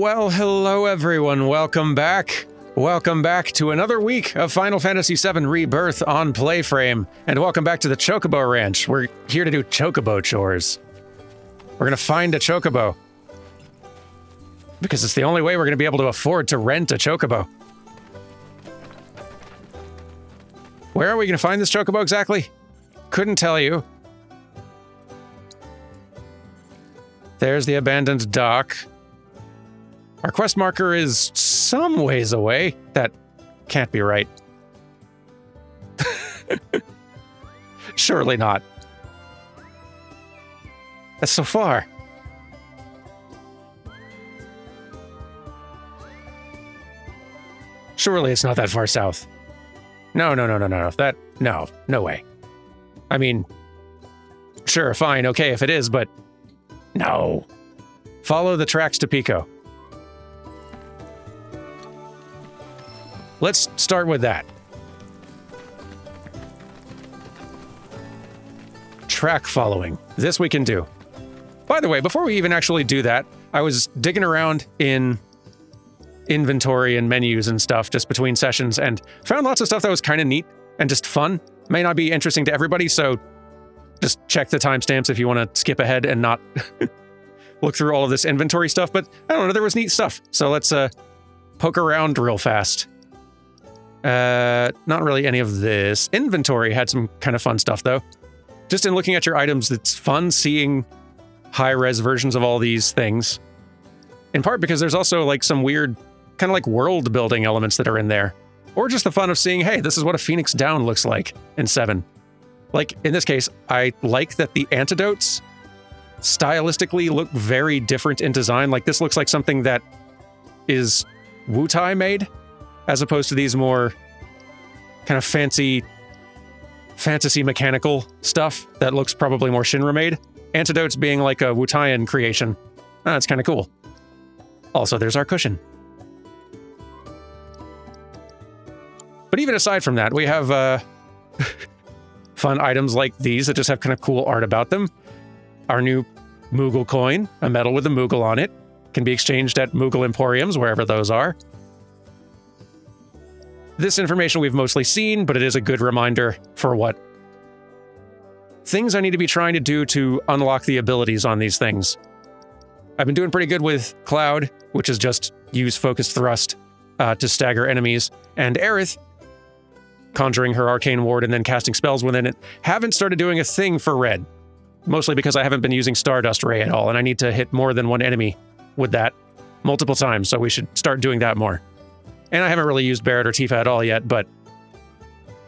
Well, hello everyone, welcome back. Welcome back to another week of Final Fantasy VII Rebirth on PlayFrame, and welcome back to the Chocobo Ranch. We're here to do Chocobo chores. We're gonna find a Chocobo. Because it's the only way we're gonna be able to afford to rent a Chocobo. Where are we gonna find this Chocobo exactly? Couldn't tell you. There's the abandoned dock. Our quest marker is some ways away. That can't be right. Surely not. That's so far. Surely it's not that far south. No. No way. I mean, sure, fine, okay if it is, but no. Follow the tracks to Pico. Let's start with that. Track following. This we can do. By the way, before we even actually do that, I was digging around in inventory and menus and stuff just between sessions and found lots of stuff that was kind of neat and just fun. May not be interesting to everybody, so just check the timestamps if you want to skip ahead and not look through all of this inventory stuff, but I don't know, there was neat stuff. So let's poke around real fast. Not really any of this. Inventory had some kind of fun stuff, though. Just in looking at your items, it's fun seeing high-res versions of all these things. In part because there's also, like, some weird kind of, like, world-building elements that are in there. Or just the fun of seeing, hey, this is what a Phoenix Down looks like in 7. Like, in this case, I like that the antidotes stylistically look very different in design. Like, this looks like something that is Wutai made, as opposed to these more kind of fancy fantasy mechanical stuff that looks probably more Shinra made. Antidotes being like a Wutaian creation. Oh, that's kind of cool. Also, there's our cushion. But even aside from that, we have fun items like these that just have kind of cool art about them. Our new Moogle coin, a medal with a Moogle on it, can be exchanged at Moogle Emporiums, wherever those are. This information we've mostly seen, but it is a good reminder for what things I need to be trying to do to unlock the abilities on these things. I've been doing pretty good with Cloud, which is just use Focus Thrust to stagger enemies, and Aerith, conjuring her Arcane Ward and then casting spells within it. Haven't started doing a thing for Red, mostly because I haven't been using Stardust Ray at all, and I need to hit more than one enemy with that multiple times, so we should start doing that more. And I haven't really used Barret or Tifa at all yet, but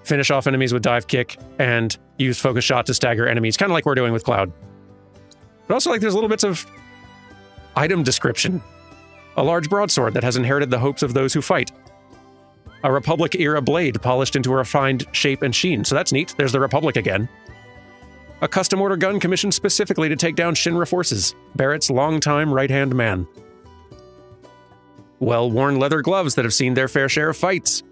finish off enemies with Dive Kick and use Focus Shot to stagger enemies, kind of like we're doing with Cloud. But also, like, there's little bits of item description. A large broadsword that has inherited the hopes of those who fight. A Republic-era blade polished into a refined shape and sheen. So that's neat. There's the Republic again. A custom order gun commissioned specifically to take down Shinra forces. Barret's longtime right-hand man. Well-worn leather gloves that have seen their fair share of fights.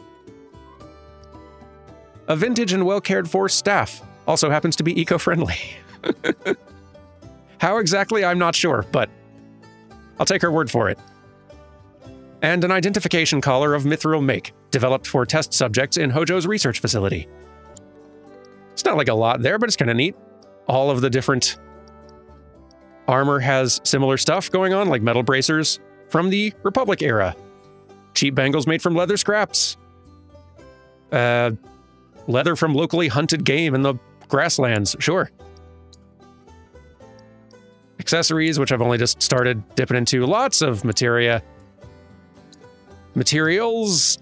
A vintage and well-cared for staff also happens to be eco-friendly. How exactly, I'm not sure, but I'll take her word for it. And an identification collar of Mithril make, developed for test subjects in Hojo's research facility. It's not like a lot there, but it's kind of neat. All of the different armor has similar stuff going on, like metal bracers from the Republic era. Cheap bangles made from leather scraps. Leather from locally hunted game in the grasslands, sure. Accessories, which I've only just started dipping into. Lots of materia. Materials,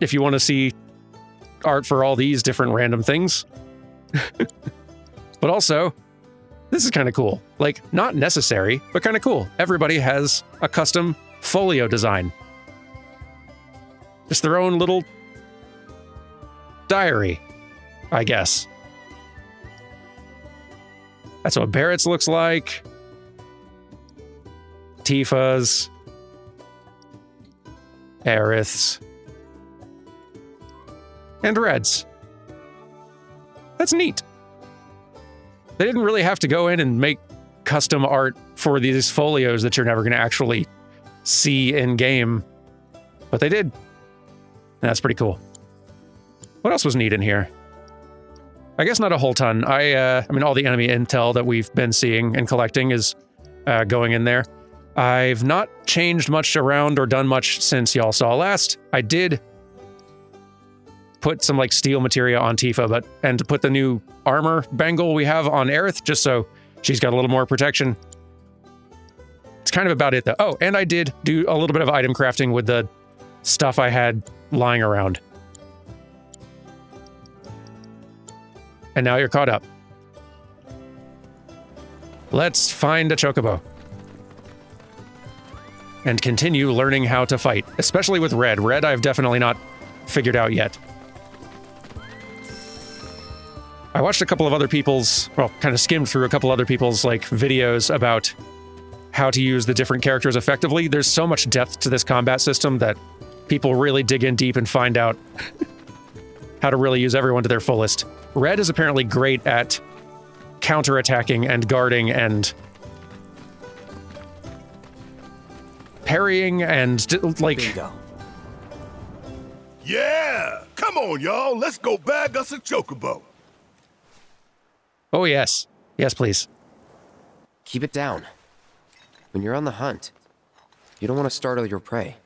if you want to see art for all these different random things. But also, this is kind of cool. Like, not necessary, but kind of cool. Everybody has a custom folio design. Just their own little diary, I guess. That's what Barrett's looks like. Tifa's. Aerith's. And Red's. That's neat. They didn't really have to go in and make custom art for these folios that you're never going to actually see in game, but they did. And that's pretty cool. What else was neat in here? I guess not a whole ton. I mean, all the enemy intel that we've been seeing and collecting is going in there. I've not changed much around or done much since y'all saw last. I did put some like steel materia on Tifa, and to put the new armor bangle we have on Aerith, just so she's got a little more protection. It's kind of about it though. Oh, and I did do a little bit of item crafting with the stuff I had lying around. And now you're caught up. Let's find a Chocobo. And continue learning how to fight, especially with Red. Red I've definitely not figured out yet. I watched a couple of other people's, well, kind of skimmed through a couple other people's, like, videos about how to use the different characters effectively. There's so much depth to this combat system that people really dig in deep and find out how to really use everyone to their fullest. Red is apparently great at counterattacking and guarding and parrying and, like... Bingo. Yeah! Come on, y'all! Let's go bag us a Chocobo! Oh, yes. Yes, please. Keep it down. When you're on the hunt, you don't want to startle your prey.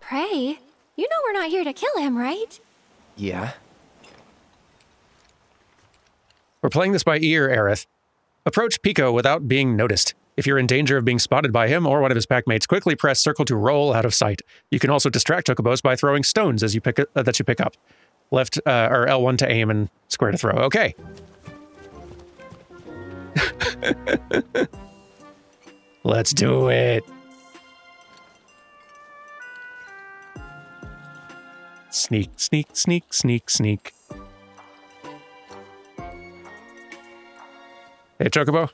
Prey? You know we're not here to kill him, right? Yeah. We're playing this by ear, Aerith. Approach Pico without being noticed. If you're in danger of being spotted by him or one of his packmates, quickly press circle to roll out of sight. You can also distract Chocobos by throwing stones as you pick up. Left or L1 to aim and square to throw. Okay. Let's do it. Sneak, sneak, sneak, sneak, sneak. Hey, Chocobo.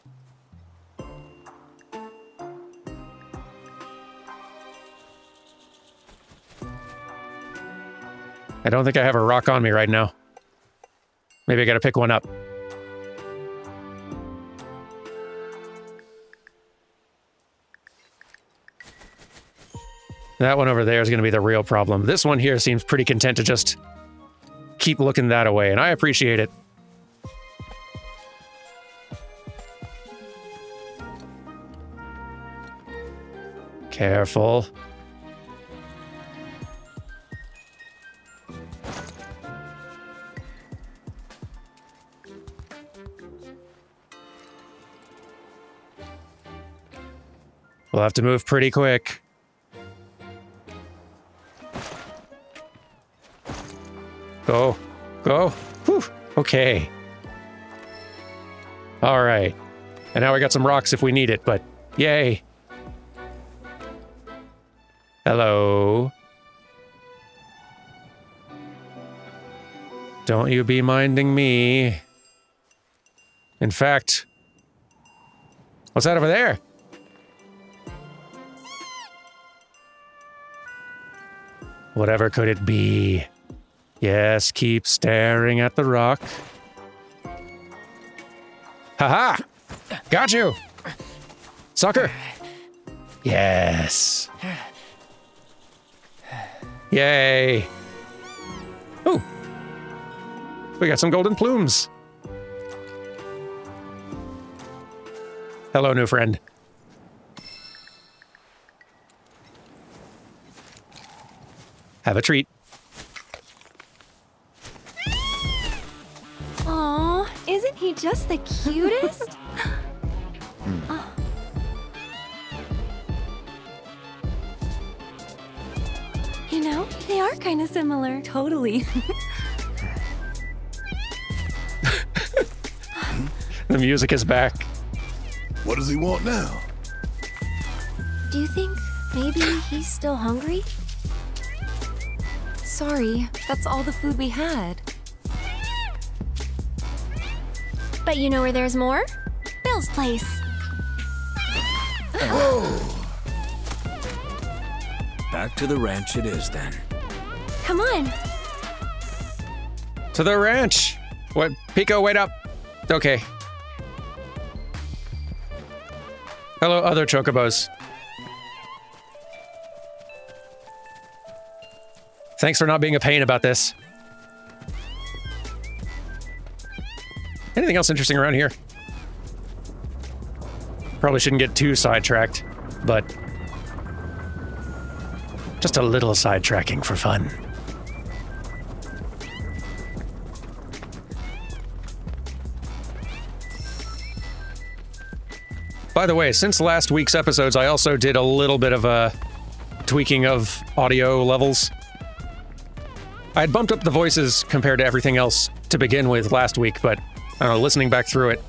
I don't think I have a rock on me right now. Maybe I gotta pick one up. That one over there is going to be the real problem. This one here seems pretty content to just keep looking that away, and I appreciate it. Careful. We'll have to move pretty quick. Go. Go. Whew. Okay. All right. And now we got some rocks if we need it, but yay. Hello. Don't you be minding me. In fact, what's that over there? Whatever could it be? Yes, keep staring at the rock. Haha! Got you! Sucker! Yes! Yay! Ooh! We got some golden plumes! Hello, new friend. Have a treat. Isn't he just the cutest? Oh. You know, they are kind of similar. Totally. The music is back. What does he want now? Do you think maybe he's still hungry? Sorry, that's all the food we had. But you know where there's more? Bill's place. Oh. Back to the ranch it is, then. Come on. To the ranch. What? Pico, wait up. Okay. Hello, other Chocobos. Thanks for not being a pain about this. Anything else interesting around here? Probably shouldn't get too sidetracked, but just a little sidetracking for fun. By the way, since last week's episodes, I also did a little bit of a tweaking of audio levels. I had bumped up the voices compared to everything else to begin with last week, but I don't know, listening back through it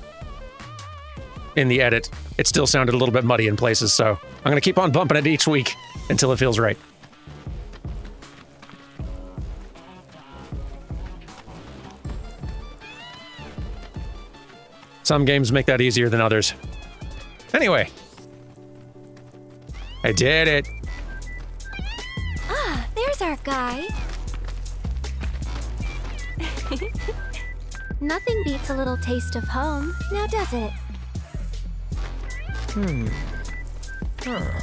in the edit, it still sounded a little bit muddy in places, so I'm going to keep on bumping it each week until it feels right. Some games make that easier than others. Anyway, I did it. Ah, there's our guy. Nothing beats a little taste of home, now does it? Huh.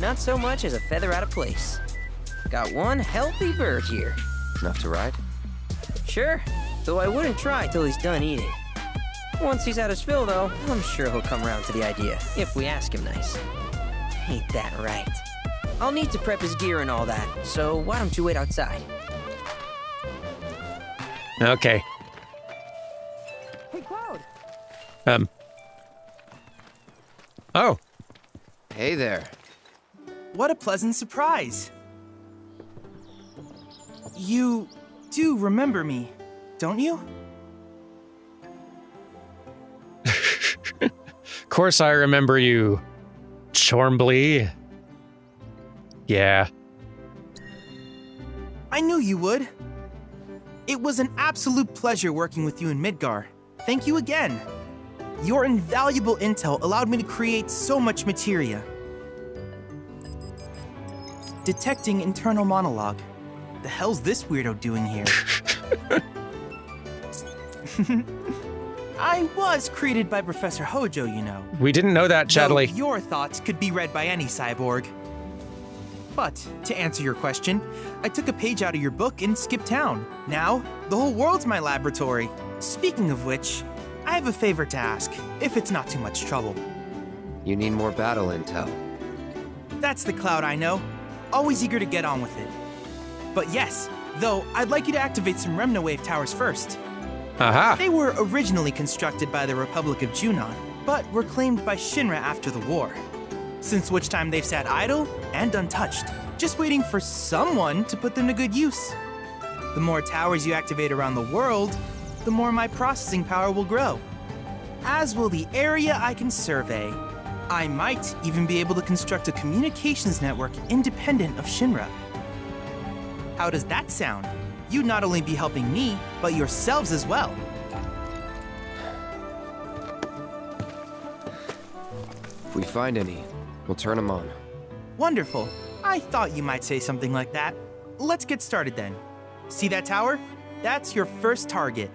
Not so much as a feather out of place. Got one healthy bird here. Enough to ride? Sure, though I wouldn't try till he's done eating. Once he's had his fill, though, I'm sure he'll come around to the idea, if we ask him nice. Ain't that right? I'll need to prep his gear and all that, so why don't you wait outside? Okay. Hey, Cloud! Oh. Hey there. What a pleasant surprise. You do remember me, don't you? Of course I remember you, Chormbly. Yeah. I knew you would. It was an absolute pleasure working with you in Midgar. Thank you again. Your invaluable intel allowed me to create so much materia. Detecting internal monologue. The hell's this weirdo doing here? I was created by Professor Hojo, you know. We didn't know that, Chadley. Your thoughts could be read by any cyborg. But, to answer your question, I took a page out of your book and skipped town. Now, the whole world's my laboratory. Speaking of which, I have a favor to ask, if it's not too much trouble. You need more battle intel. That's the Cloud I know. Always eager to get on with it. But yes, though, I'd like you to activate some Remnawave towers first. Aha! They were originally constructed by the Republic of Junon, but were claimed by Shinra after the war. Since which time they've sat idle and untouched, just waiting for someone to put them to good use. The more towers you activate around the world, the more my processing power will grow, as will the area I can survey. I might even be able to construct a communications network independent of Shinra. How does that sound? You'd not only be helping me, but yourselves as well. If we find any, we'll turn them on. Wonderful. I thought you might say something like that. Let's get started then. See that tower? That's your first target.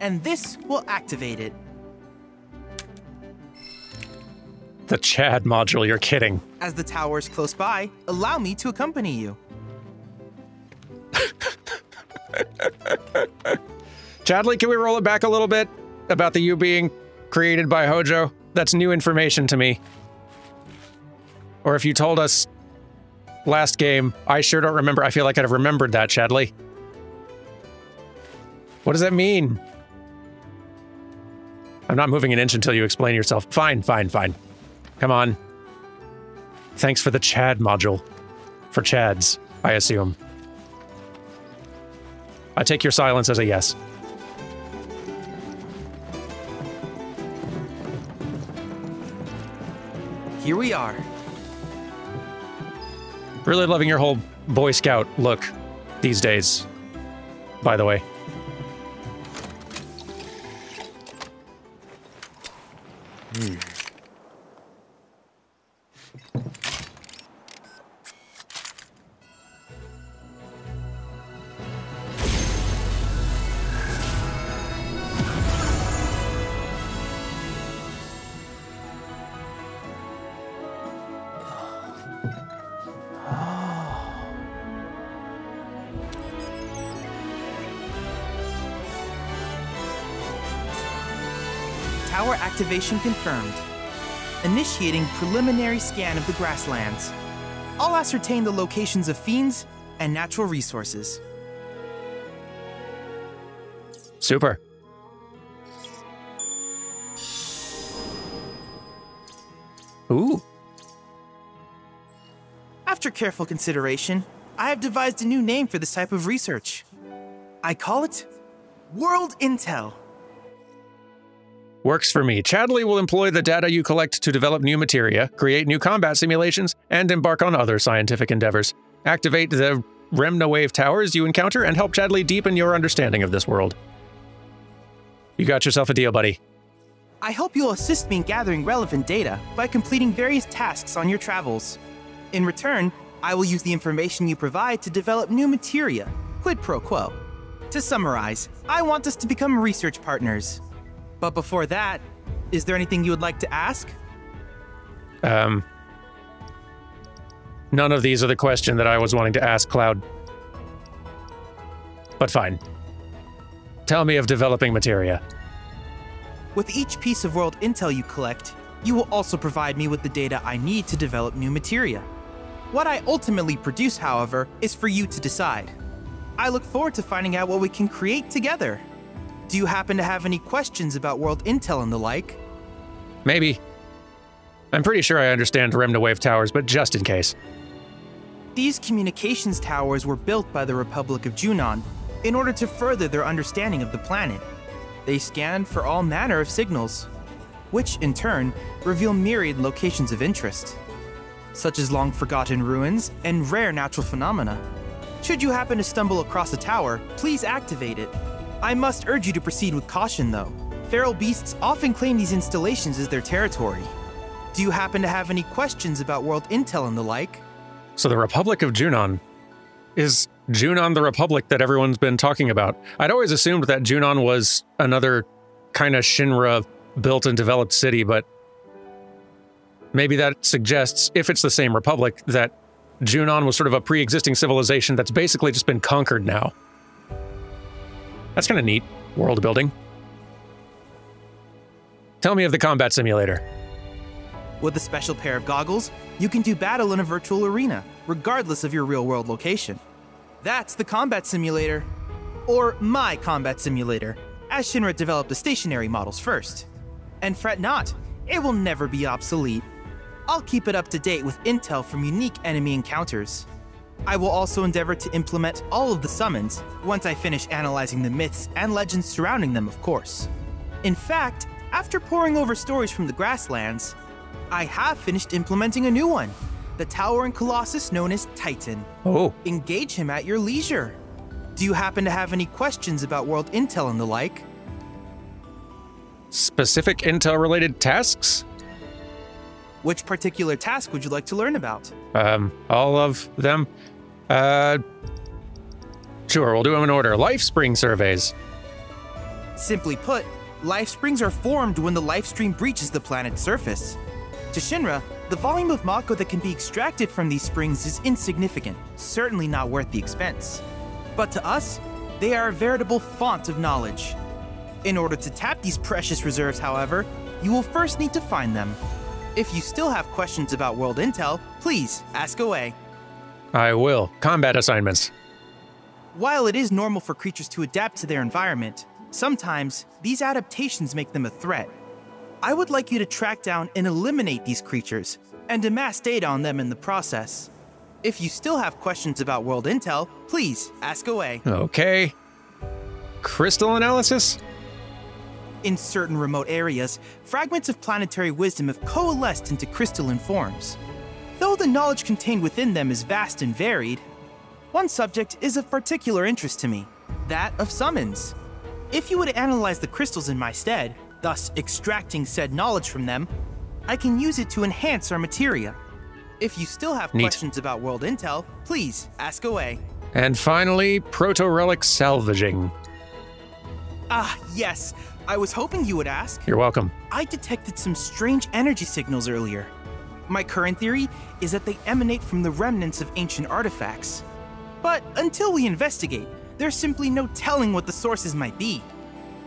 And this will activate it. The Chad module, you're kidding. As the tower's close by, allow me to accompany you. Chadley, can we roll it back a little bit about the you being created by Hojo? That's new information to me. Or if you told us last game, I sure don't remember. I feel like I'd have remembered that, Chadley. What does that mean? I'm not moving an inch until you explain yourself. Fine, fine, fine. Come on. Thanks for the Chad module. For Chads, I assume. I take your silence as a yes. Here we are. Really loving your whole Boy Scout look these days, by the way. Power activation confirmed. Initiating preliminary scan of the grasslands. I'll ascertain the locations of fiends and natural resources. Super. Ooh. After careful consideration, I have devised a new name for this type of research. I call it World Intel. Works for me. Chadley will employ the data you collect to develop new materia, create new combat simulations, and embark on other scientific endeavors. Activate the Remnawave towers you encounter and help Chadley deepen your understanding of this world. You got yourself a deal, buddy. I hope you'll assist me in gathering relevant data by completing various tasks on your travels. In return, I will use the information you provide to develop new materia, quid pro quo. To summarize, I want us to become research partners. But before that, is there anything you would like to ask? None of these are the question that I was wanting to ask, Cloud. But fine. Tell me of developing materia. With each piece of world intel you collect, you will also provide me with the data I need to develop new materia. What I ultimately produce, however, is for you to decide. I look forward to finding out what we can create together. Do you happen to have any questions about World Intel and the like? Maybe. I'm pretty sure I understand Remnawave towers, but just in case. These communications towers were built by the Republic of Junon in order to further their understanding of the planet. They scan for all manner of signals, which in turn reveal myriad locations of interest, such as long-forgotten ruins and rare natural phenomena. Should you happen to stumble across a tower, please activate it. I must urge you to proceed with caution, though. Feral beasts often claim these installations as their territory. Do you happen to have any questions about World Intel and the like? So the Republic of Junon. Is Junon the Republic that everyone's been talking about? I'd always assumed that Junon was another kind of Shinra built and developed city, but maybe that suggests, if it's the same Republic, that Junon was sort of a pre-existing civilization that's basically just been conquered now. That's kind of neat, world building. Tell me of the combat simulator. With a special pair of goggles, you can do battle in a virtual arena, regardless of your real-world location. That's the combat simulator. Or my combat simulator, as Shinra developed the stationary models first. And fret not, it will never be obsolete. I'll keep it up to date with intel from unique enemy encounters. I will also endeavor to implement all of the summons, once I finish analyzing the myths and legends surrounding them, of course. In fact, after poring over stories from the grasslands, I have finished implementing a new one, the tower and colossus known as Titan. Oh. Engage him at your leisure. Do you happen to have any questions about world intel and the like? Specific intel-related tasks? Which particular task would you like to learn about? All of them? Sure, we'll do them in order. Lifespring surveys. Simply put, lifesprings are formed when the lifestream breaches the planet's surface. To Shinra, the volume of Mako that can be extracted from these springs is insignificant, certainly not worth the expense. But to us, they are a veritable font of knowledge. In order to tap these precious reserves, however, you will first need to find them. If you still have questions about World Intel, please ask away. I will. Combat assignments. While it is normal for creatures to adapt to their environment, sometimes these adaptations make them a threat. I would like you to track down and eliminate these creatures and amass data on them in the process. If you still have questions about World Intel, please ask away. Okay. Crystal analysis? In certain remote areas, fragments of planetary wisdom have coalesced into crystalline forms. Though the knowledge contained within them is vast and varied, one subject is of particular interest to me, that of summons. If you were to analyze the crystals in my stead, thus extracting said knowledge from them, I can use it to enhance our materia. If you still have questions about World Intel, please ask away. And finally, Proto-Relic salvaging. Ah, yes. I was hoping you would ask. You're welcome. I detected some strange energy signals earlier. My current theory is that they emanate from the remnants of ancient artifacts. But until we investigate, there's simply no telling what the sources might be.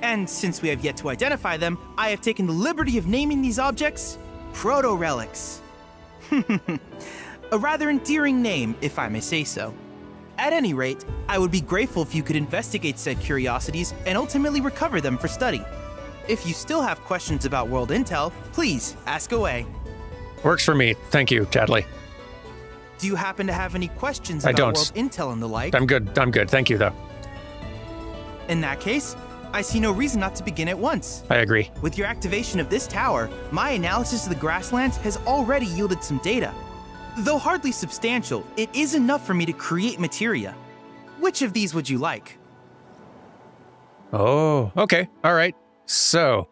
And since we have yet to identify them, I have taken the liberty of naming these objects Proto-Relics. A rather endearing name, if I may say so. At any rate, I would be grateful if you could investigate said curiosities and ultimately recover them for study. If you still have questions about World Intel, please ask away. Works for me. Thank you, Chadley. Do you happen to have any questions about World Intel and the like? I'm good. I'm good. Thank you, though. In that case, I see no reason not to begin at once. I agree. With your activation of this tower, my analysis of the grasslands has already yielded some data. Though hardly substantial, it is enough for me to create materia. Which of these would you like? Oh, okay. All right. So,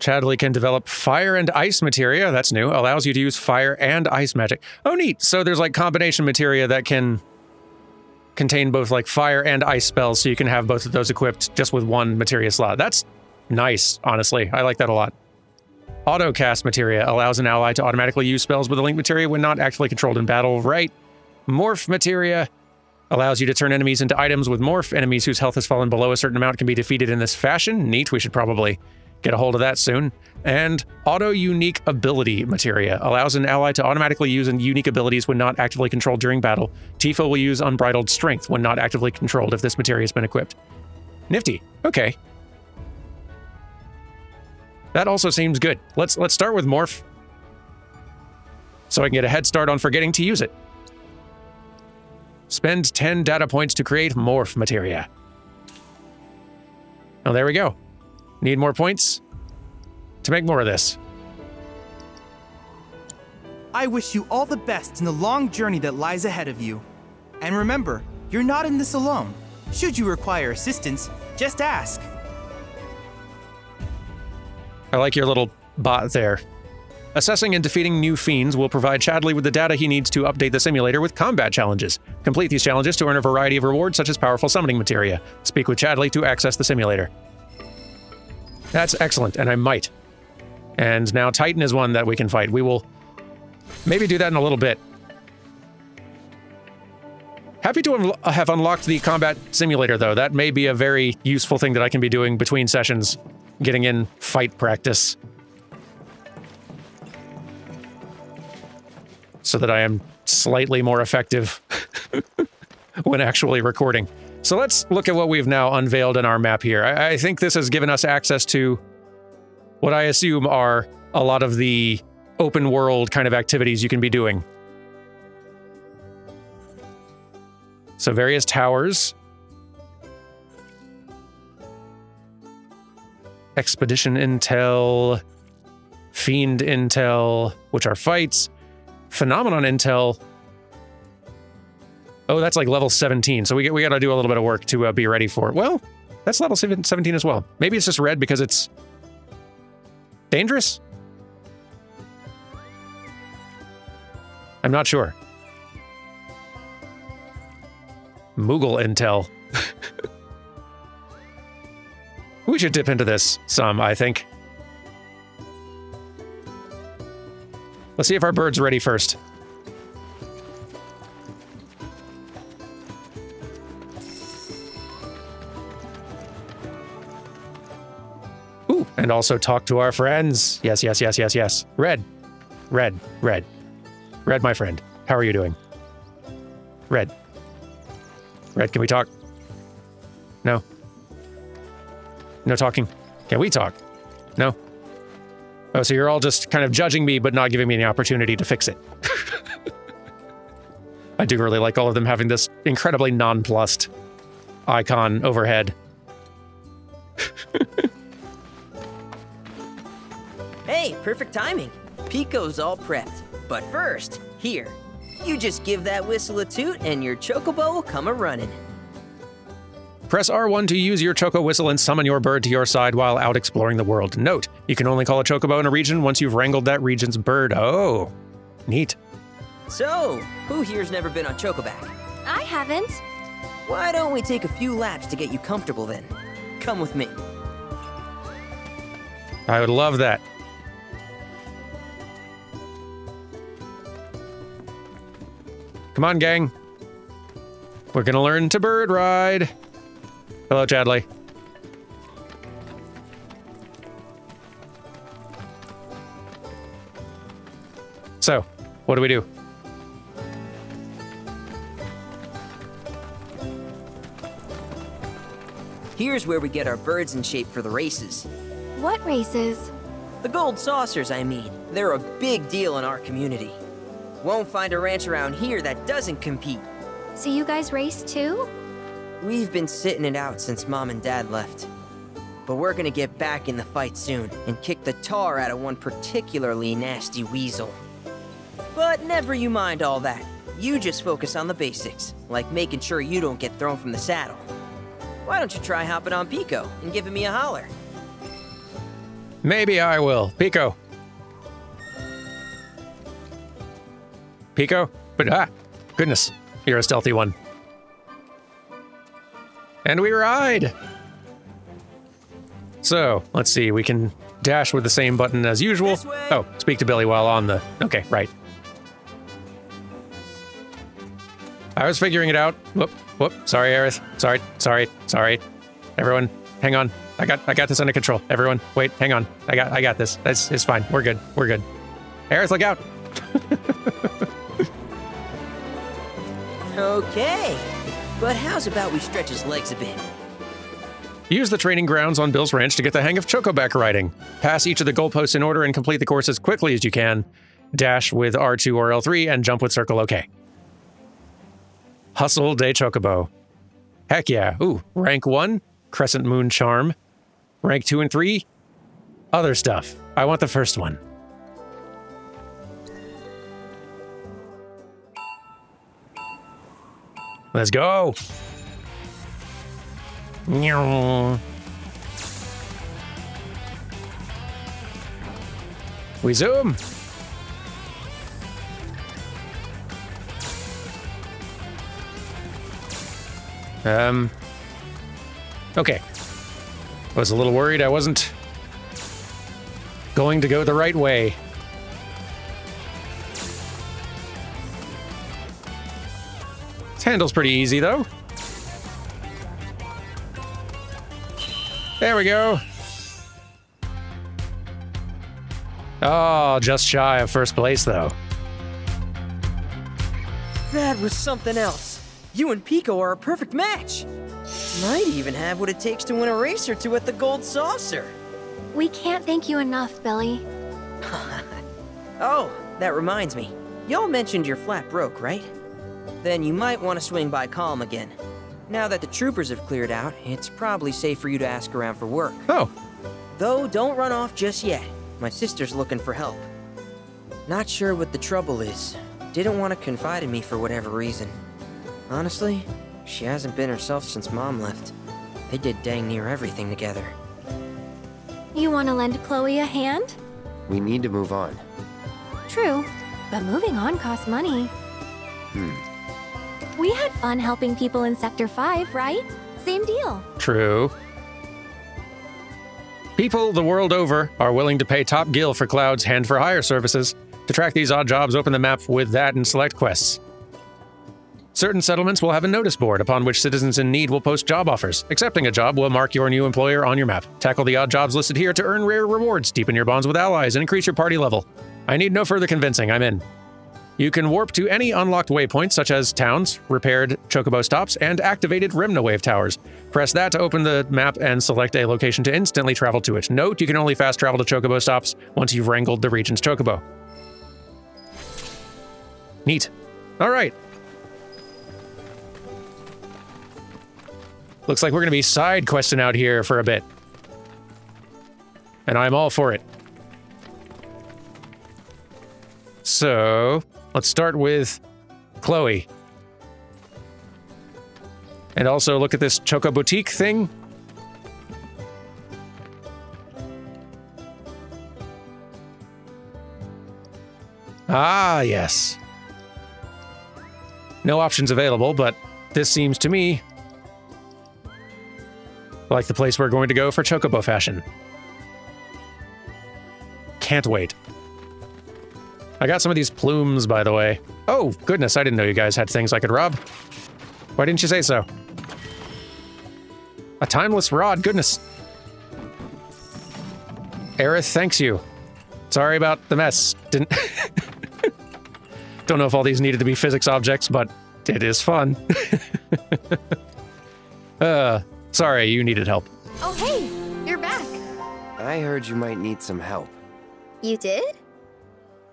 Chadley can develop fire and ice materia. That's new. Allows you to use fire and ice magic. Oh, neat. So there's like combination materia that can contain both like fire and ice spells. So you can have both of those equipped just with one materia slot. That's nice, honestly. I like that a lot. Autocast materia allows an ally to automatically use spells with the link materia when not actively controlled in battle. Right. Morph materia allows you to turn enemies into items with morph. Enemies whose health has fallen below a certain amount can be defeated in this fashion. Neat, we should probably get a hold of that soon. And auto-unique ability materia allows an ally to automatically use unique abilities when not actively controlled during battle. Tifa will use unbridled strength when not actively controlled if this materia has been equipped. Nifty. Okay. That also seems good. Let's start with Morph so I can get a head start on forgetting to use it. Spend 10 data points to create Morph Materia. Oh, there we go. Need more points to make more of this. I wish you all the best in the long journey that lies ahead of you. And remember, you're not in this alone. Should you require assistance, just ask. I like your little bot there. Assessing and defeating new fiends will provide Chadley with the data he needs to update the simulator with combat challenges. Complete these challenges to earn a variety of rewards, such as powerful summoning materia. Speak with Chadley to access the simulator. That's excellent, and I might. And now Titan is one that we can fight. We will maybe do that in a little bit. Happy to have unlocked the combat simulator, though. That may be a very useful thing that I can be doing between sessions, getting in fight practice, so that I am slightly more effective when actually recording. So let's look at what we've now unveiled in our map here. I think this has given us access to what I assume are a lot of the open world kind of activities you can be doing. So various towers. Expedition Intel, Fiend Intel, which are fights, Phenomenon Intel. Oh, that's like level 17, so we got to do a little bit of work to be ready for it. Well, that's level 17 as well. Maybe it's just red because it's dangerous? I'm not sure. Moogle Intel. We should dip into this some, I think. Let's see if our bird's ready first. Ooh, and also talk to our friends. Yes, yes, yes, yes, yes. Red. Red. Red. Red, my friend. How are you doing? Red. Red, can we talk? No. No talking. Can we talk? No. Oh, so you're all just kind of judging me, but not giving me any opportunity to fix it. I do really like all of them having this incredibly nonplussed icon overhead. Hey, perfect timing. Pico's all prepped. But first, here. You just give that whistle a toot and your chocobo will come a-running. Press R1 to use your Choco Whistle and summon your bird to your side while out exploring the world. Note, you can only call a Chocobo in a region once you've wrangled that region's bird. Oh, neat. So, who here's never been on Chocoback? I haven't. Why don't we take a few laps to get you comfortable then? Come with me. I would love that. Come on, gang. We're gonna learn to bird ride. Hello, Chadley. So, what do we do? Here's where we get our birds in shape for the races. What races? The gold saucers, I mean. They're a big deal in our community. Won't find a ranch around here that doesn't compete. So you guys race too? We've been sitting it out since Mom and Dad left. But we're gonna get back in the fight soon and kick the tar out of one particularly nasty weasel. But never you mind all that. You just focus on the basics, like making sure you don't get thrown from the saddle. Why don't you try hopping on Pico and giving me a holler? Maybe I will. Pico. Pico? But, ah, goodness. You're a stealthy one. And we ride! So, let's see, we can dash with the same button as usual. Oh, speak to Billy while on the... Okay, right. I was figuring it out. Whoop. Sorry, Aerith. Sorry. Everyone, hang on. I got this under control. Everyone, wait, hang on. I got this. It's fine. We're good. Aerith, look out! Okay. But how's about we stretch his legs a bit? Use the training grounds on Bill's Ranch to get the hang of chocoback riding. Pass each of the goalposts in order and complete the course as quickly as you can. Dash with R2 or L3 and jump with circle OK. Hustle de Chocobo. Heck yeah. Ooh, rank 1, Crescent Moon Charm. Rank 2 and 3, other stuff. I want the first one. Let's go! We zoom! Okay. I was a little worried I wasn't going to go the right way. Handles pretty easy, though. There we go. Oh, just shy of first place, though. That was something else. You and Pico are a perfect match. Might even have what it takes to win a race or two at the Gold Saucer. We can't thank you enough, Billy. Oh, that reminds me. Y'all mentioned your flat broke, right? Then you might want to swing by Kalm again. Now that the troopers have cleared out, it's probably safe for you to ask around for work. Oh. Though, don't run off just yet. My sister's looking for help. Not sure what the trouble is. Didn't want to confide in me for whatever reason. Honestly, she hasn't been herself since Mom left. They did dang near everything together. You want to lend Chloe a hand? We need to move on. True, but moving on costs money. We had fun helping people in Sector 5, right? Same deal. True. People the world over are willing to pay top gil for Cloud's hand-for-hire services. To track these odd jobs, open the map with that and select quests. Certain settlements will have a notice board upon which citizens in need will post job offers. Accepting a job will mark your new employer on your map. Tackle the odd jobs listed here to earn rare rewards, deepen your bonds with allies, and increase your party level. I need no further convincing. I'm in. You can warp to any unlocked waypoints, such as towns, repaired Chocobo Stops, and activated Remnawave towers. Press that to open the map and select a location to instantly travel to it. Note, you can only fast travel to Chocobo Stops once you've wrangled the region's Chocobo. Neat. All right. Looks like we're going to be side questing out here for a bit. And I'm all for it. So... let's start with Chloe. And also look at this Choco Boutique thing. Ah, yes. No options available, but this seems to me like the place we're going to go for Chocobo fashion. Can't wait. I got some of these plumes, by the way. Oh, goodness, I didn't know you guys had things I could rob. Why didn't you say so? A timeless rod, goodness. Aerith, thanks you. Sorry about the mess. Didn't... Don't know if all these needed to be physics objects, but it is fun. Sorry, you needed help. Oh, hey, you're back. I heard you might need some help. You did?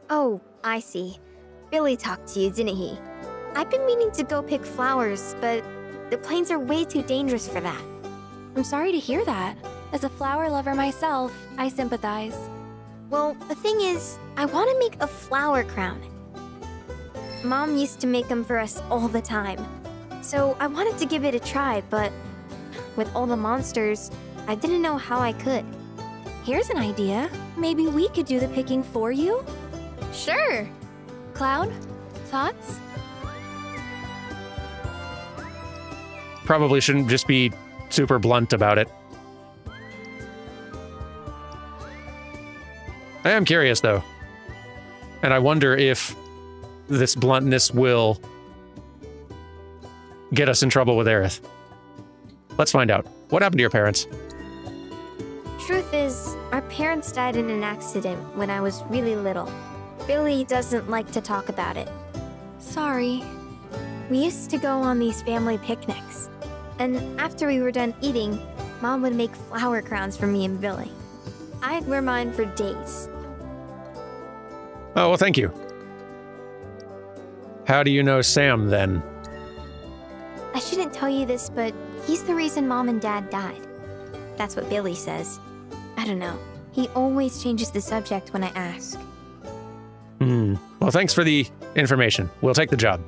Oh, I see. Billy talked to you, didn't he? I've been meaning to go pick flowers, but the plains are way too dangerous for that. I'm sorry to hear that. As a flower lover myself, I sympathize. Well, the thing is, I want to make a flower crown. Mom used to make them for us all the time. So I wanted to give it a try, but with all the monsters, I didn't know how I could. Here's an idea. Maybe we could do the picking for you? Sure. Cloud, thoughts? Probably shouldn't just be super blunt about it. I am curious, though. And I wonder if this bluntness will get us in trouble with Aerith. Let's find out. What happened to your parents? Truth is, our parents died in an accident when I was really little. Billy doesn't like to talk about it. Sorry. We used to go on these family picnics. And after we were done eating, Mom would make flower crowns for me and Billy. I'd wear mine for days. Oh, well, thank you. How do you know Sam, then? I shouldn't tell you this, but he's the reason Mom and Dad died. That's what Billy says. I don't know. He always changes the subject when I ask. Hmm. Well, thanks for the information. We'll take the job.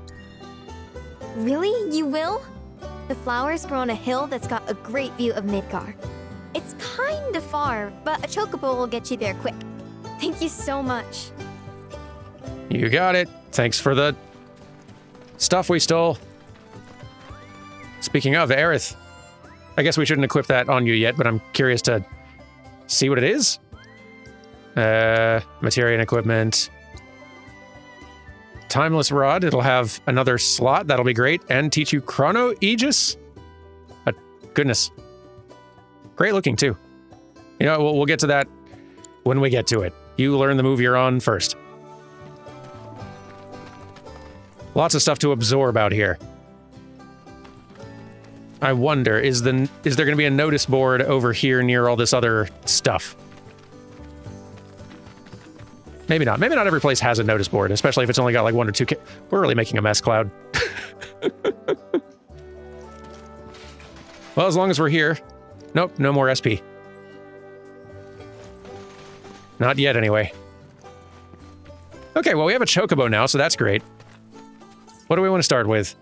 Really? You will? The flowers grow on a hill that's got a great view of Midgar. It's kind of far, but a chocobo will get you there quick. Thank you so much. You got it. Thanks for the stuff we stole. Speaking of, Aerith, I guess we shouldn't equip that on you yet, but I'm curious to see what it is. Materia and equipment. Timeless Rod. It'll have another slot. That'll be great. And teach you Chrono-Aegis. Goodness. Great looking, too. You know, we'll get to that when we get to it. You learn the move you're on first. Lots of stuff to absorb out here. I wonder, is there going to be a notice board over here near all this other stuff? Maybe not. Maybe not every place has a notice board, especially if it's only got like one or two. We're really making a mess, Cloud. Well, as long as we're here. Nope, no more SP. Not yet, anyway. Okay, well, we have a Chocobo now, so that's great. What do we want to start with?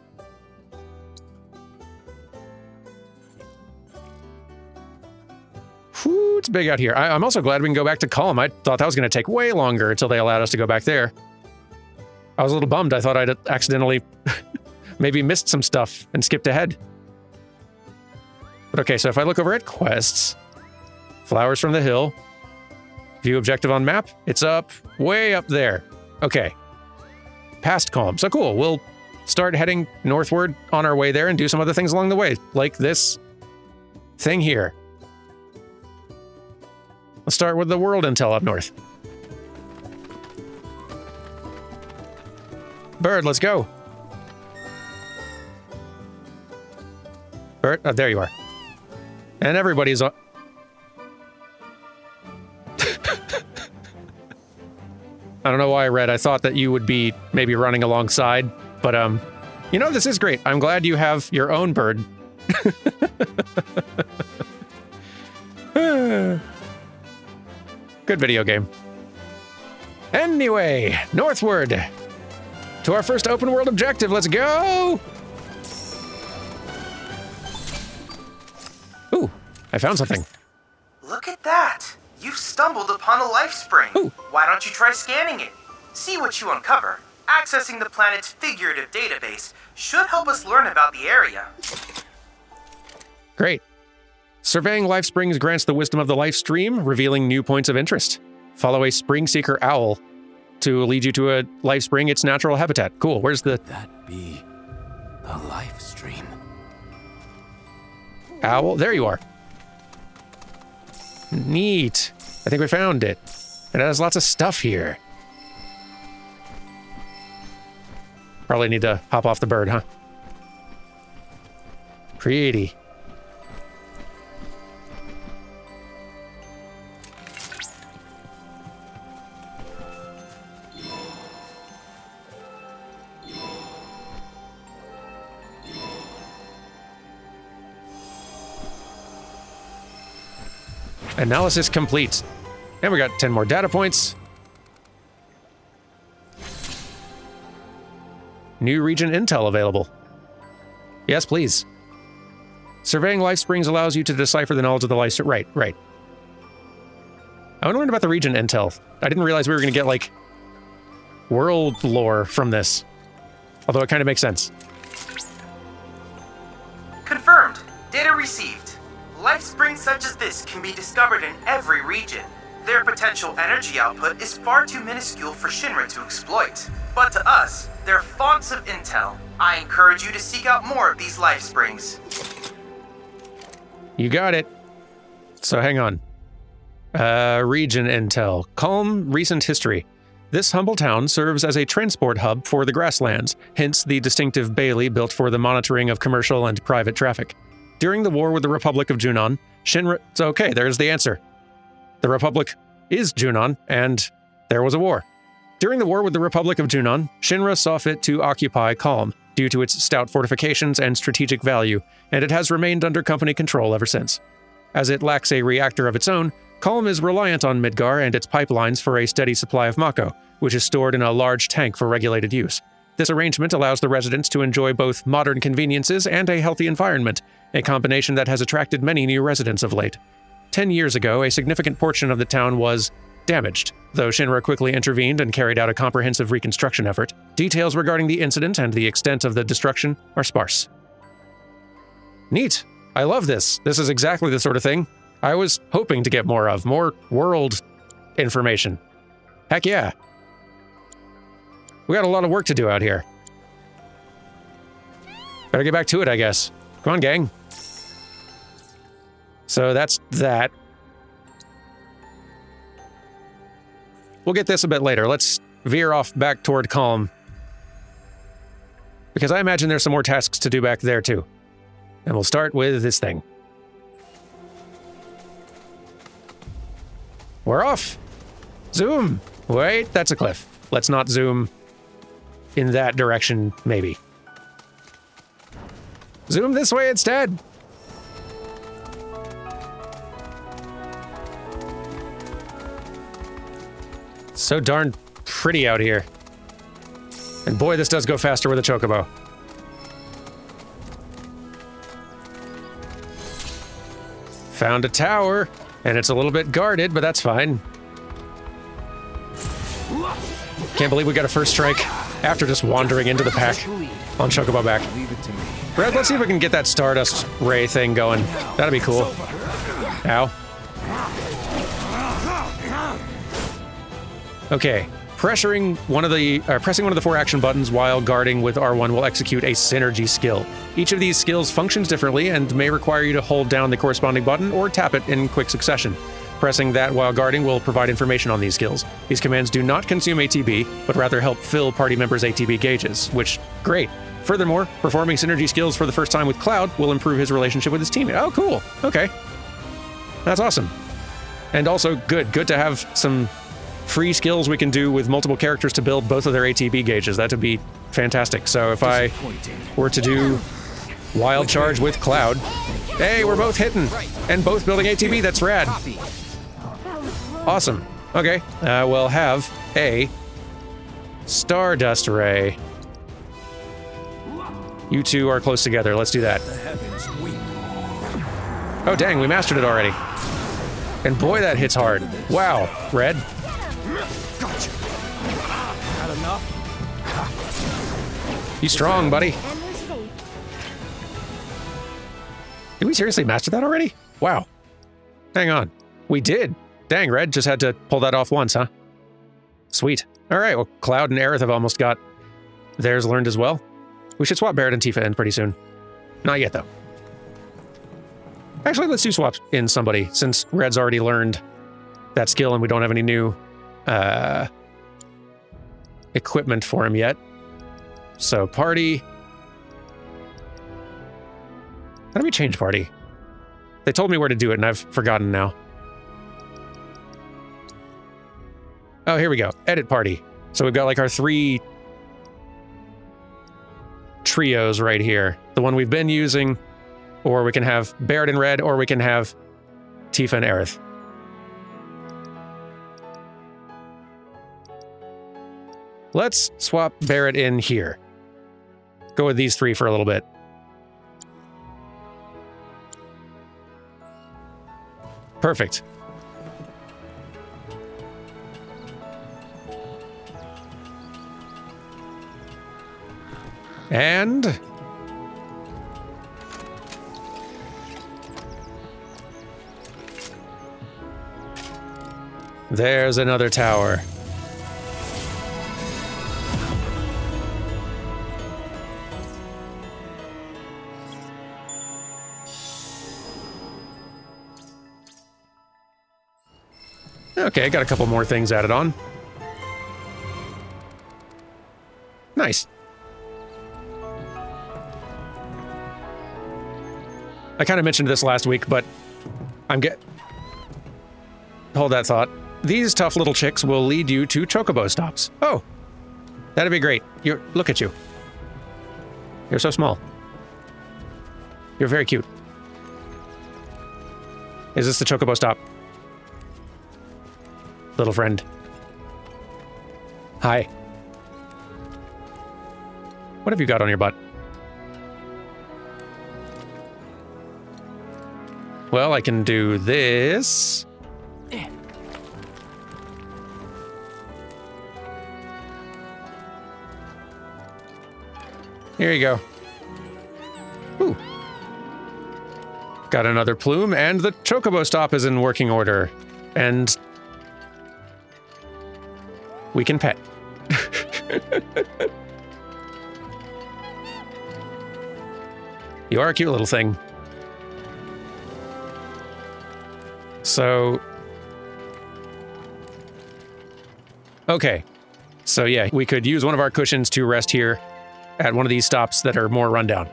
Whew, it's big out here. I'm also glad we can go back to Kalm. I thought that was going to take way longer until they allowed us to go back there. I was a little bummed. I thought I'd accidentally maybe missed some stuff and skipped ahead. But okay, so if I look over at quests, flowers from the hill, view objective on map, it's up, way up there. Okay. Past Kalm. So cool. We'll start heading northward on our way there and do some other things along the way, like this thing here. Let's start with the World Intel up north. Bird, let's go. Bird, oh, there you are. And everybody's on. I don't know why I read. I thought that you would be maybe running alongside, but you know, this is great. I'm glad you have your own bird. Good video game. Anyway, northward to our first open world objective. Let's go. Ooh, I found something. Look at that. You've stumbled upon a Lifespring. Ooh. Why don't you try scanning it? See what you uncover. Accessing the planet's figurative database should help us learn about the area. Great. Surveying Lifesprings grants the wisdom of the life stream, revealing new points of interest. Follow a spring seeker owl to lead you to a Lifespring, its natural habitat. Cool. Where's the... Could that be a Lifestream? Owl? There you are. Neat. I think we found it. And it has lots of stuff here. Probably need to hop off the bird, huh? Pretty. Analysis complete. And we got 10 more data points. New region intel available. Yes, please. Surveying Lifesprings allows you to decipher the knowledge of the Life... Right, right. I want to learn about the region intel. I didn't realize we were going to get, like, world lore from this. Although it kind of makes sense. Confirmed. Data received. Life springs such as this can be discovered in every region. Their potential energy output is far too minuscule for Shinra to exploit. But to us, they're fonts of intel. I encourage you to seek out more of these life springs. You got it. So hang on. Region intel. Kalm, recent history. This humble town serves as a transport hub for the grasslands, hence the distinctive bailey built for the monitoring of commercial and private traffic. During the war with the Republic of Junon, Shinra... Okay, there's the answer. The Republic is Junon, and there was a war. During the war with the Republic of Junon, Shinra saw fit to occupy Kalm due to its stout fortifications and strategic value, and it has remained under company control ever since. As it lacks a reactor of its own, Kalm is reliant on Midgar and its pipelines for a steady supply of Mako, which is stored in a large tank for regulated use. This arrangement allows the residents to enjoy both modern conveniences and a healthy environment, a combination that has attracted many new residents of late. 10 years ago, a significant portion of the town was damaged, though Shinra quickly intervened and carried out a comprehensive reconstruction effort. Details regarding the incident and the extent of the destruction are sparse. Neat! I love this. This is exactly the sort of thing I was hoping to get more of. More world information. Heck yeah! We got a lot of work to do out here. Better get back to it, I guess. Come on, gang. So that's that. We'll get this a bit later. Let's veer off back toward Kalm. Because I imagine there's some more tasks to do back there, too. And we'll start with this thing. We're off! Zoom! Wait, that's a cliff. Let's not zoom... in that direction, maybe. Zoom this way instead! So darn pretty out here. And boy, this does go faster with a chocobo. Found a tower, and it's a little bit guarded, but that's fine. Can't believe we got a first strike after just wandering into the pack on Chocobo back. Brad, let's see if we can get that Stardust Ray thing going. That'd be cool. Ow. Okay, pressing one of the four action buttons while guarding with R1 will execute a synergy skill. Each of these skills functions differently and may require you to hold down the corresponding button or tap it in quick succession. Pressing that while guarding will provide information on these skills. These commands do not consume ATB, but rather help fill party members' ATB gauges, which, great. Furthermore, performing synergy skills for the first time with Cloud will improve his relationship with his teammate. Oh, cool. Okay. That's awesome. And also, good. Good to have some free skills we can do with multiple characters to build both of their ATB gauges. That would be fantastic. So if I were to do Wild Charge with Cloud... Hey, we're both hitting! And both building ATB, that's rad! Awesome. Okay, we'll have a Stardust Ray. You two are close together, let's do that. Oh dang, we mastered it already. And boy, that hits hard. Wow, red. You strong, buddy. Did we seriously master that already? Wow. Hang on. We did. Dang, Red just had to pull that off once, huh? Sweet. Alright, well, Cloud and Aerith have almost got theirs learned as well. We should swap Barret and Tifa in pretty soon. Not yet, though. Actually, let's do swaps in somebody, since Red's already learned that skill and we don't have any new equipment for him yet. So party. How do we change party? They told me where to do it and I've forgotten now. Oh, here we go. Edit party. So we've got like our three trios right here. The one we've been using, or we can have Barrett and Red, or we can have Tifa and Aerith. Let's swap Barrett in here. Go with these three for a little bit. Perfect. And there's another tower. Okay, I got a couple more things added on. Nice. I kind of mentioned this last week, but I'm hold that thought. These tough little chicks will lead you to Chocobo Stops. Oh, that'd be great. Look at you. You're so small. You're very cute. Is this the Chocobo Stop? Little friend. Hi. What have you got on your butt? Well, I can do this. Here you go. Ooh. Got another plume, and the Chocobo Stop is in working order. And we can pet. You are a cute little thing. So, okay. So yeah, we could use one of our cushions to rest here at one of these stops that are more rundown.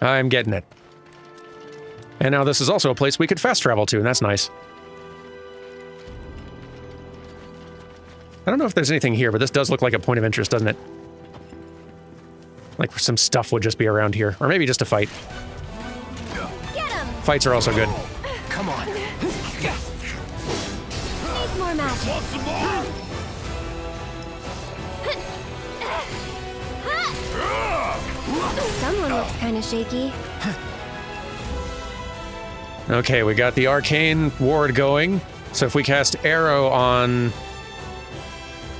I'm getting it. And now this is also a place we could fast travel to, and that's nice. I don't know if there's anything here, but this does look like a point of interest, doesn't it? Like some stuff would just be around here, or maybe just a fight. Fights are also good. Come on. Needs more magic. Want some more? Someone looks kind of shaky. Okay, we got the arcane ward going. So if we cast arrow on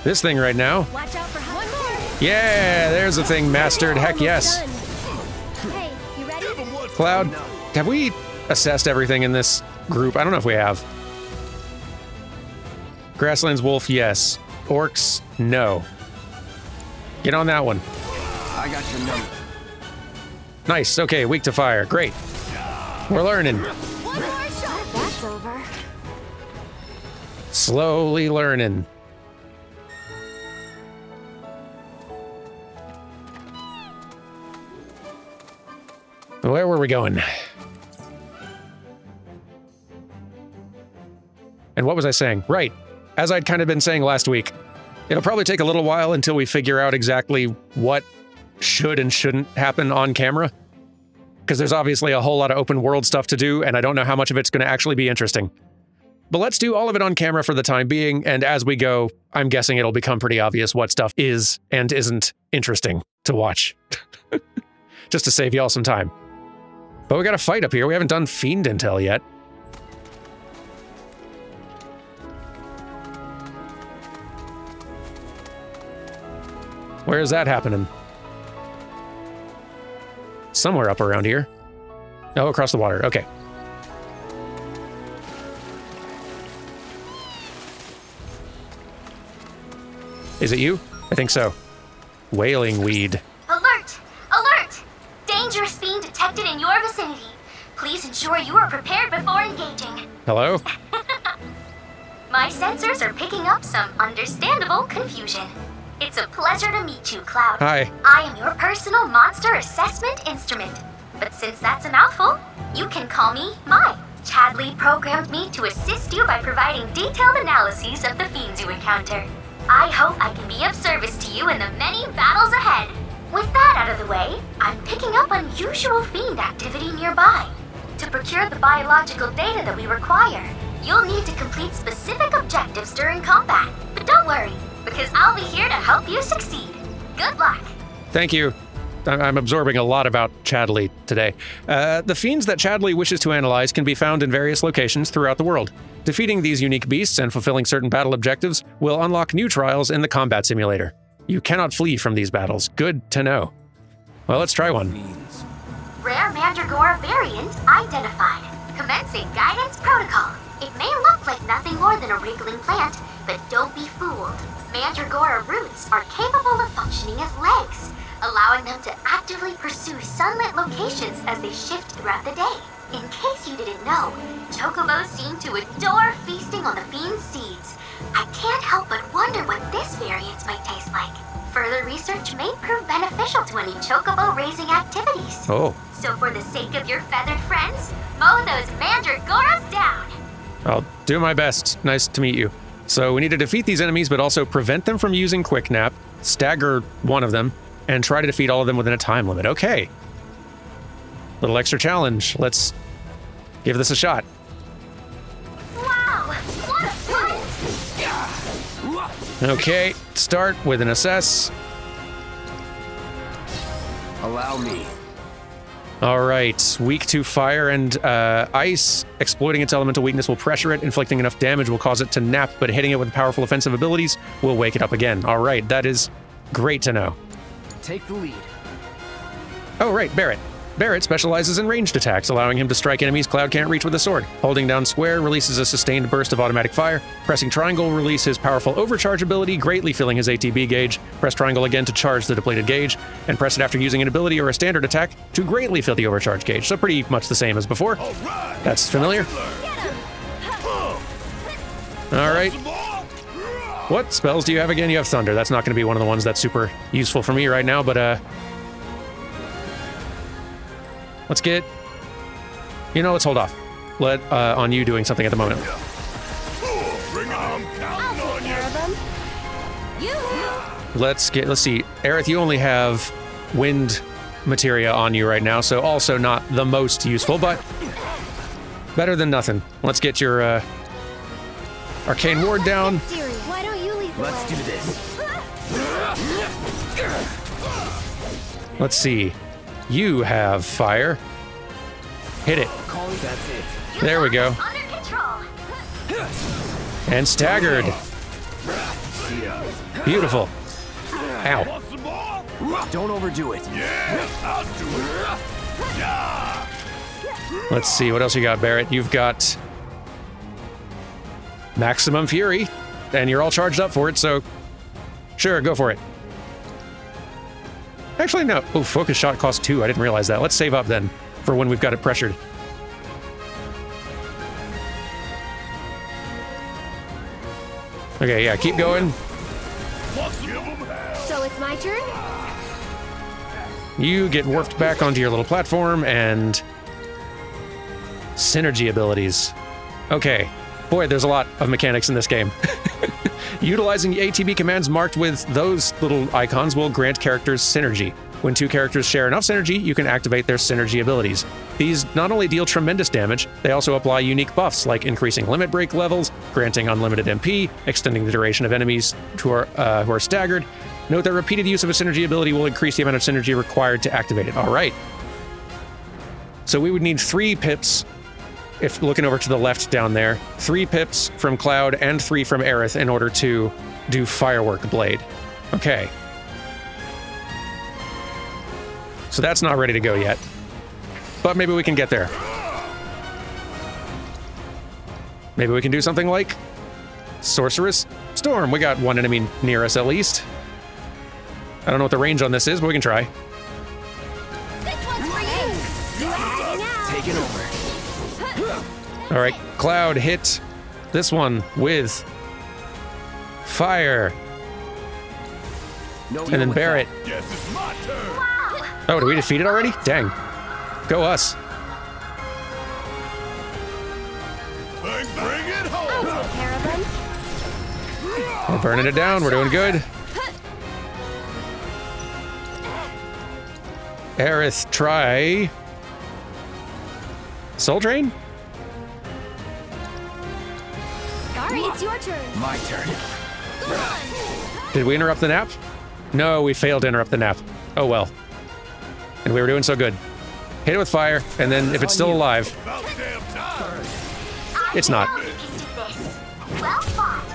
this thing right now. Watch out for one more. Yeah, there's a thing mastered. Heck yes. Hey, you ready? Cloud, have we assessed everything in this group? I don't know if we have. Grasslands Wolf, yes. Orcs, no. Get on that one. I got your number. Nice. Okay, weak to fire. Great. We're learning. One more shot. That's over. Slowly learning. Where were we going? And what was I saying? Right. As I'd kind of been saying last week, it'll probably take a little while until we figure out exactly what should and shouldn't happen on camera. Because there's obviously a whole lot of open world stuff to do, and I don't know how much of it's going to actually be interesting. But let's do all of it on camera for the time being, and as we go, I'm guessing it'll become pretty obvious what stuff is and isn't interesting to watch. Just to save y'all some time. But we got a fight up here. We haven't done Fiend Intel yet. Where is that happening? Somewhere up around here. Oh, across the water. Okay. Is it you? I think so. Wailing Weed. Alert! Alert! Danger sure you were prepared before engaging. Hello? My sensors are picking up some understandable confusion. It's a pleasure to meet you, Cloud. Hi. I am your personal monster assessment instrument. But since that's a mouthful, you can call me Mai. Chadley programmed me to assist you by providing detailed analyses of the fiends you encounter. I hope I can be of service to you in the many battles ahead. With that out of the way, I'm picking up unusual fiend activity nearby. To procure the biological data that we require, you'll need to complete specific objectives during combat. But don't worry, because I'll be here to help you succeed. Good luck. Thank you. I'm absorbing a lot about Chadley today. The fiends that Chadley wishes to analyze can be found in various locations throughout the world. Defeating these unique beasts and fulfilling certain battle objectives will unlock new trials in the combat simulator. You cannot flee from these battles. Good to know. Well, let's try one. Rare Mandragora variant identified. Commencing guidance protocol. It may look like nothing more than a wriggling plant, but don't be fooled. Mandragora roots are capable of functioning as legs, allowing them to actively pursue sunlit locations as they shift throughout the day. In case you didn't know, Chocobos seem to adore feasting on the fiend's seeds. I can't help but wonder what this variant might taste like. Further research may prove beneficial to any Chocobo-raising activities. Oh. So for the sake of your feathered friends, mow those Mandragoras down! I'll do my best. Nice to meet you. So we need to defeat these enemies, but also prevent them from using Quick Nap, stagger one of them, and try to defeat all of them within a time limit. Okay. Little extra challenge. Let's give this a shot. Wow! What a fight! Okay, start with an assess. Allow me. All right, weak to fire and ice. Exploiting its elemental weakness will pressure it. Inflicting enough damage will cause it to nap, but hitting it with powerful offensive abilities will wake it up again. All right, that is great to know. Take the lead. Oh, right, Barret. Barret specializes in ranged attacks, allowing him to strike enemies Cloud can't reach with a sword. Holding down square releases a sustained burst of automatic fire. Pressing triangle will release his powerful overcharge ability, greatly filling his ATB gauge. Press triangle again to charge the depleted gauge, and press it after using an ability or a standard attack to greatly fill the overcharge gauge. So pretty much the same as before. Right, that's familiar. All right. What spells do you have again? You have Thunder. That's not going to be one of the ones that's super useful for me right now, but let's get... You know, let's hold off. Let on you doing something at the moment. Let's see. Aerith, you only have Wind Materia on you right now, so also not the most useful, but better than nothing. Let's get your Arcane Ward down. Why don't you leave? Let's do this. Let's see. You have fire. Hit it. That's it. There we go. And staggered. Beautiful. Ow. Don't overdo it. Let's see, what else you got, Barret? You've got Maximum Fury, and you're all charged up for it, so sure, go for it. Actually, no. Oh, Focus Shot costs 2. I didn't realize that. Let's save up, then, for when we've got it pressured. Okay, yeah, keep going. So it's my turn? You get warped back onto your little platform, and... Synergy abilities. Okay. Boy, there's a lot of mechanics in this game. Utilizing ATB commands marked with those little icons will grant characters synergy. When two characters share enough synergy, you can activate their synergy abilities. These not only deal tremendous damage, they also apply unique buffs like increasing limit break levels, granting unlimited MP, extending the duration of enemies who are staggered. Note that repeated use of a synergy ability will increase the amount of synergy required to activate it. All right. So we would need 3 pips. If looking over to the left down there, 3 pips from Cloud and 3 from Aerith in order to do Firework Blade. Okay. So that's not ready to go yet. But maybe we can get there. Maybe we can do something like Sorceress Storm. We got one enemy near us at least. I don't know what the range on this is, but we can try. This one's for you. Take it over. Alright, Cloud, hit this one with fire. No, and then Barret. Yes, it's my turn. Wow. Oh, did we defeat it already? Dang. Go us. Bring it home. I'll take care of them. We're burning it down. We're doing good. Aerith, try Soul Drain? Sorry, it's your turn. My turn. Did we interrupt the nap? No, we failed to interrupt the nap. Oh well. And we were doing so good. Hit it with fire, and then if it's still alive... It's not. Well fought.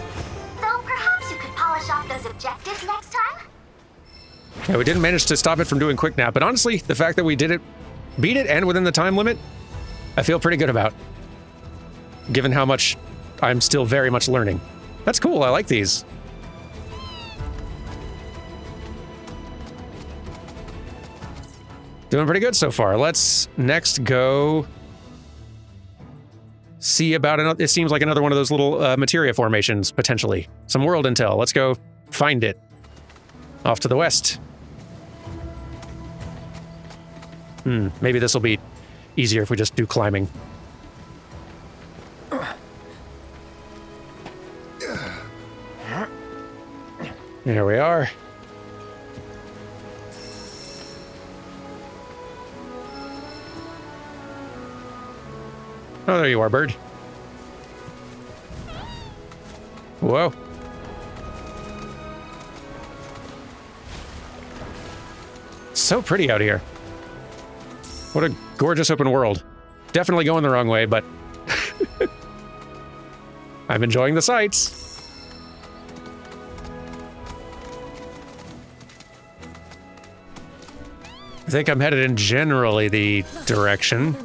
Though perhaps you could polish off those objectives next time? Yeah, we didn't manage to stop it from doing quick nap, but honestly, the fact that we did it, beat it, and within the time limit, I feel pretty good about. Given how much I'm still very much learning. That's cool, I like these. Doing pretty good so far. Let's next go see about another, it seems like another one of those little materia formations, potentially. Some world intel, let's go find it. Off to the west. Hmm, maybe this will be easier if we just do climbing. Here we are. Oh, there you are, bird. Whoa. So pretty out here. What a gorgeous open world. Definitely going the wrong way, but I'm enjoying the sights. I think I'm headed in generally the direction.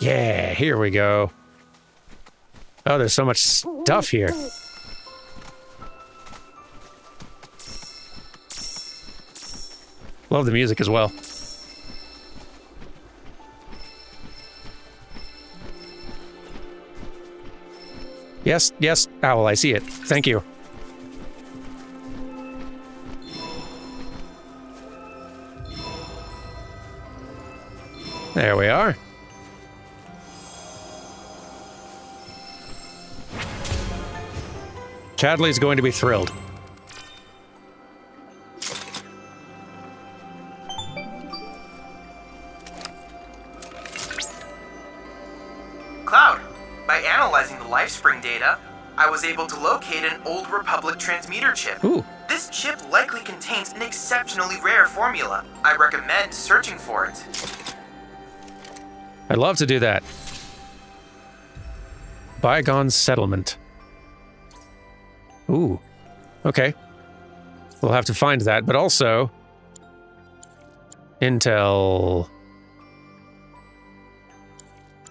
Yeah, here we go. Oh, there's so much stuff here. Love the music as well. Yes, yes, owl, I see it. Thank you. There we are. Chadley's going to be thrilled. Cloud, by analyzing the Lifespring data, I was able to locate an old Republic transmitter chip. Ooh. This chip likely contains an exceptionally rare formula. I recommend searching for it. I'd love to do that. Bygone settlement. Ooh. Okay. We'll have to find that, but also... Intel...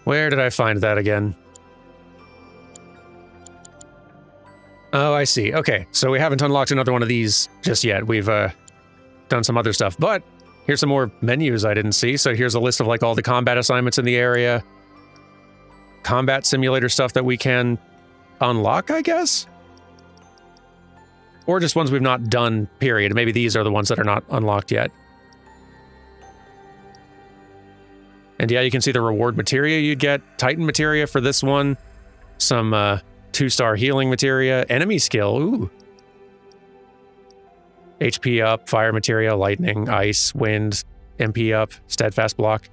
Where did I find that again? Oh, I see. Okay, so we haven't unlocked another one of these just yet. We've done some other stuff, but... Here's some more menus I didn't see. So here's a list of like all the combat assignments in the area. Combat simulator stuff that we can unlock, I guess? Or just ones we've not done, period. Maybe these are the ones that are not unlocked yet. And yeah, you can see the reward materia you'd get. Titan materia for this one. Some 2-star healing materia. Enemy skill, ooh. HP up, fire materia, lightning, ice, wind, MP up, steadfast block.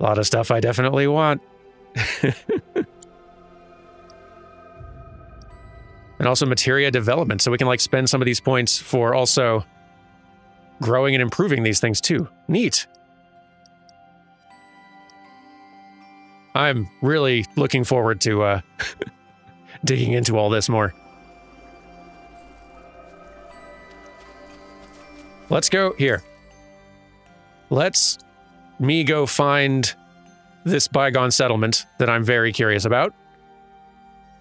A lot of stuff I definitely want. And also materia development, so we can like spend some of these points for also growing and improving these things too. Neat. I'm really looking forward to digging into all this more. Let's go here. Let's me go find this bygone settlement that I'm very curious about.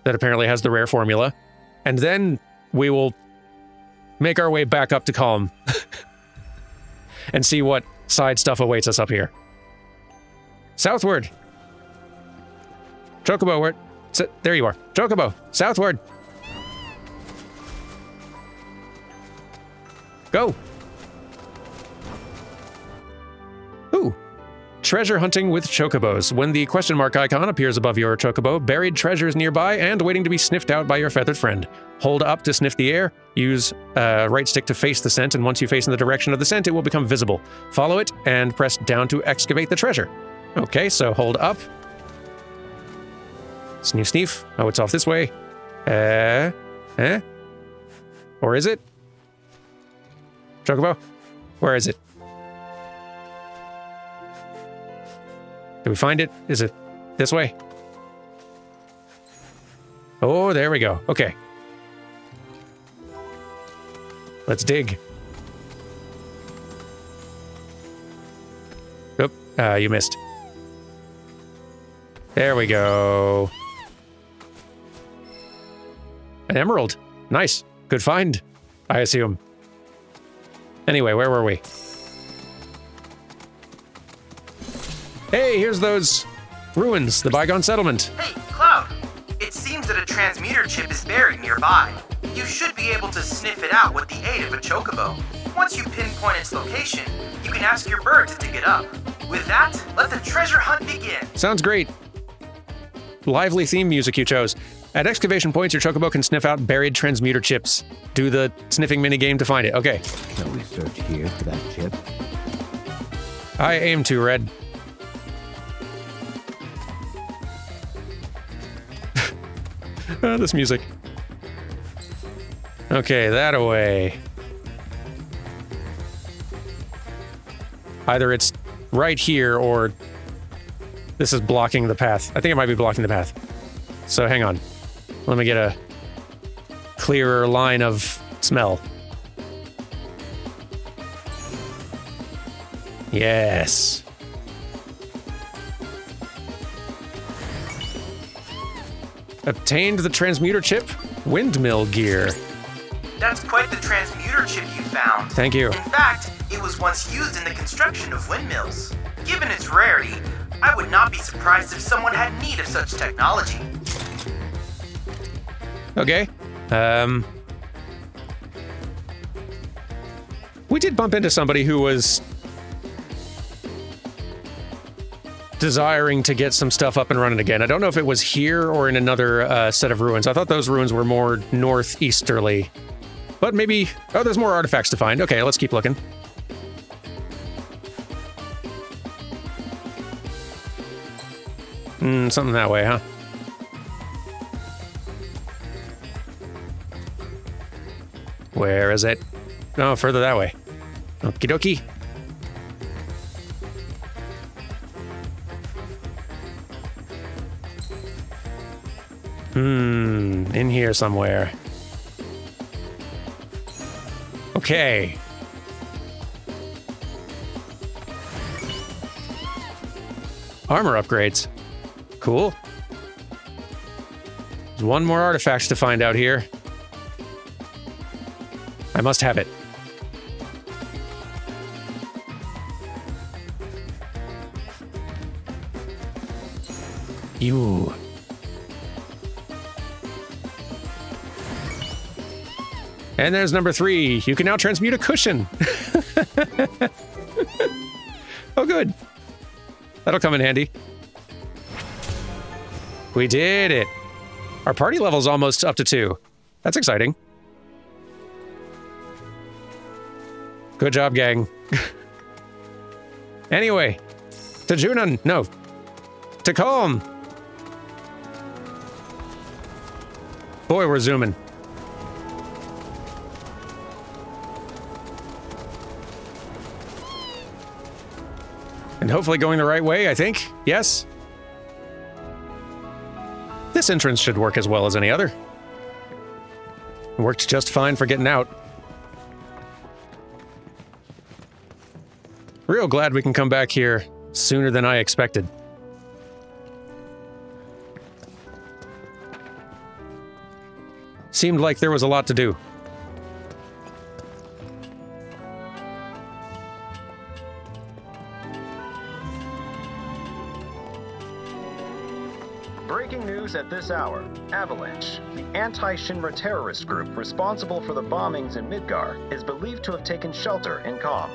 That apparently has the rare formula. And then we will make our way back up to Kalm. And see what side stuff awaits us up here. Southward! Chocobo, where... There you are. Chocobo, southward. Go. Ooh. Treasure hunting with chocobos. When the question mark icon appears above your chocobo, buried treasures nearby and waiting to be sniffed out by your feathered friend. Hold up to sniff the air. Use right stick to face the scent, and once you face in the direction of the scent, it will become visible. Follow it and press down to excavate the treasure. Okay, so hold up. Sniff, sniff. Oh, it's off this way. Eh? Or is it? Chocobo? Where is it? Did we find it? Is it this way? Oh, there we go. Okay. Let's dig. Oop, you missed. There we go. An emerald. Nice. Good find, I assume. Anyway, where were we? Hey, here's those ruins, the bygone settlement. Hey, Cloud. It seems that a transmuter chip is buried nearby. You should be able to sniff it out with the aid of a chocobo. Once you pinpoint its location, you can ask your bird to dig it up. With that, let the treasure hunt begin. Sounds great. Lively theme music you chose. At excavation points, your chocobo can sniff out buried transmuter chips. Do the sniffing minigame to find it. Okay. Shall we search here for that chip? I aim to, Red. Oh, this music. Okay, that away. Either it's right here or this is blocking the path. I think it might be blocking the path. So hang on. Let me get a clearer line of smell. Yes. Obtained the transmuter chip, windmill gear. That's quite the transmuter chip you found. Thank you. In fact, it was once used in the construction of windmills. Given its rarity, I would not be surprised if someone had need of such technology. Okay. We did bump into somebody who was desiring to get some stuff up and running again. I don't know if it was here or in another set of ruins. I thought those ruins were more northeasterly. But maybe... Oh, there's more artifacts to find. Okay, let's keep looking. Something that way, huh? Where is it? No, further that way. Okie dokie. In here somewhere. Okay. Armor upgrades. Cool. There's one more artifact to find out here. I must have it. You. And there's number 3. You can now transmute a cushion. Oh, good. That'll come in handy. We did it. Our party level's almost up to 2. That's exciting. Good job, gang. Anyway, to Junon. No. To Kalm. Boy, we're zooming. And hopefully going the right way, I think. Yes? This entrance should work as well as any other. It worked just fine for getting out. Real glad we can come back here sooner than I expected. Seemed like there was a lot to do. at this hour, Avalanche, the anti-Shinra terrorist group responsible for the bombings in Midgar, is believed to have taken shelter in Kalm.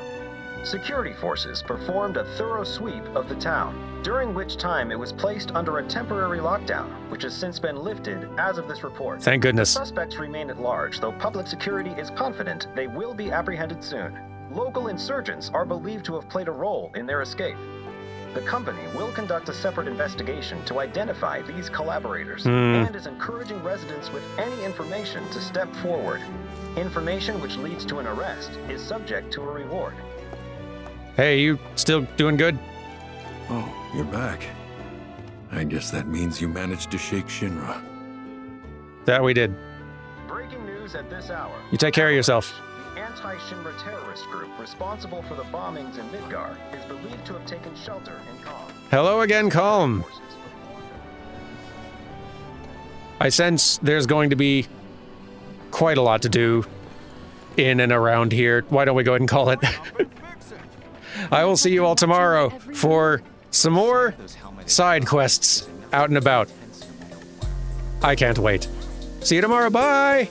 Security forces performed a thorough sweep of the town, during which time it was placed under a temporary lockdown, which has since been lifted as of this report. Thank goodness. The suspects remain at large, though public security is confident they will be apprehended soon. Local insurgents are believed to have played a role in their escape. The company will conduct a separate investigation to identify these collaborators and is encouraging residents with any information to step forward. Information which leads to an arrest is subject to a reward. Hey, you still doing good? Oh, you're back. I guess that means you managed to shake Shinra. That we did. Breaking news at this hour. You take care of yourself. Anti-Shinra terrorist group responsible for the bombings in Midgar is believed to have taken shelter in Kalm. Hello again, Kalm. I sense there's going to be quite a lot to do in and around here. Why don't we go ahead and call it? I will see you all tomorrow for some more side quests out and about. I can't wait. See you tomorrow. Bye.